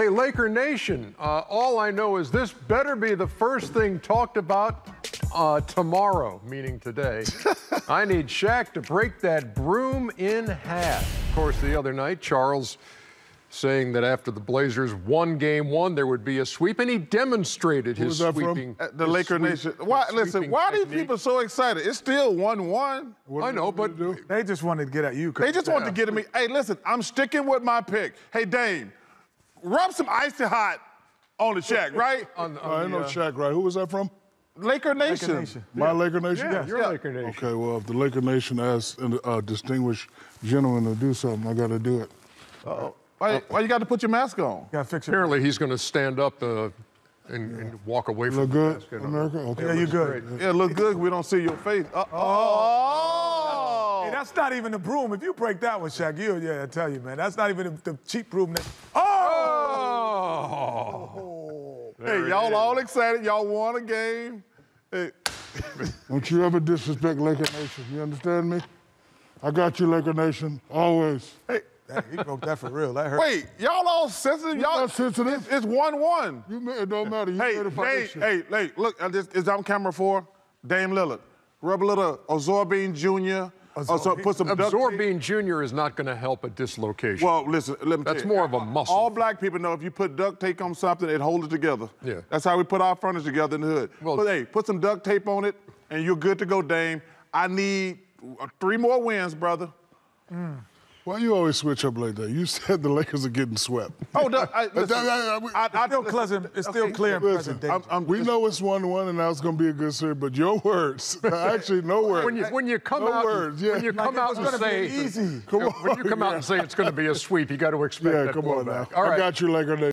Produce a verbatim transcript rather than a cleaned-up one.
Hey, Laker Nation, uh, all I know is this better be the first thing talked about uh, tomorrow, meaning today. I need Shaq to break that broom in half. Of course, the other night, Charles saying that after the Blazers won game one, there would be a sweep, and he demonstrated his sweeping. Uh, the his Laker sweep, Nation. Why, listen, why are these technique. people so excited? It's still one one. I know, but they just wanted to get at you. They just yeah. wanted to get at me. Hey, listen, I'm sticking with my pick. Hey, Dame, rub some icy hot on the Shaq, right? on the, on I the, know uh, Shaq, right? Who was that from? Laker Nation. Laker Nation. My yeah. Laker Nation? Yeah, yes. your yeah. Laker Nation. Okay, well, if the Laker Nation asks a uh, distinguished gentleman to do something, I got to do it. Uh-oh. Why, why you got to put your mask on? You got to fix it. Apparently, he's going to stand up uh, and, yeah. and walk away from look the mask. Look good, America? Okay. Yeah, you good. Great. Yeah, look good. We don't see your face. Uh, oh. oh. Hey, that's not even the broom. If you break that one, Shaq, you, yeah, I tell you, man, that's not even the, the cheap broom. That, oh! oh. Hey, y'all all excited. Y'all won a game. Hey. Don't you ever disrespect Laker Nation. You understand me? I got you, Laker Nation, always. Hey. That, he broke that for real. That hurt. Wait, y'all all sensitive? Y'all sensitive? It's one one. You, it don't matter. You hey, Dame, this shit. hey, hey, look, is, is on camera for Dame Lillard. Rub a little Absorbine Junior Absorbine, put some Absorbine Junior is not going to help a dislocation. Well, listen, let me That's tell you, more of a muscle. All black people know if you put duct tape on something, it holds it together. Yeah. That's how we put our furniture together in the hood. Well, but hey, put some duct tape on it, and you're good to go, Dame. I need three more wins, brother. Mm. Why you always switch up like that? You said the Lakers are getting swept. Oh, no, I, listen, I, I, I, I still pleasant. It's still okay, clear. Listen, I'm, I'm, we know it's one one, and now it's going to be a good series. But your words, actually, no words. When you when you come no out, words, yeah. when you come like out and say, easy. Come on, when you come yeah. out and say it's going to be a sweep, you got to expect yeah, that. Yeah, come on now. All right. I got you, Laker Nation.